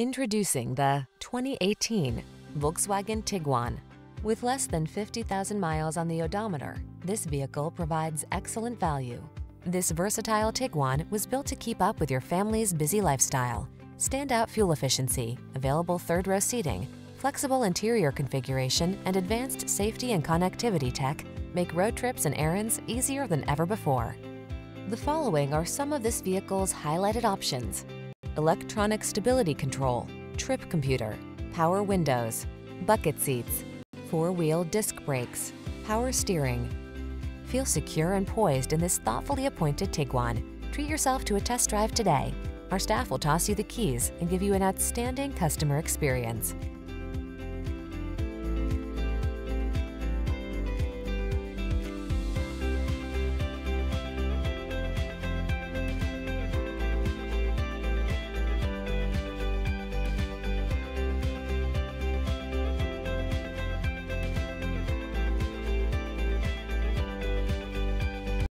Introducing the 2018 Volkswagen Tiguan. With less than 50,000 miles on the odometer, this vehicle provides excellent value. This versatile Tiguan was built to keep up with your family's busy lifestyle. Standout fuel efficiency, available third-row seating, flexible interior configuration, and advanced safety and connectivity tech make road trips and errands easier than ever before. The following are some of this vehicle's highlighted options: electronic stability control, trip computer, power windows, bucket seats, four-wheel disc brakes, power steering. Feel secure and poised in this thoughtfully appointed Tiguan. Treat yourself to a test drive today. Our staff will toss you the keys and give you an outstanding customer experience.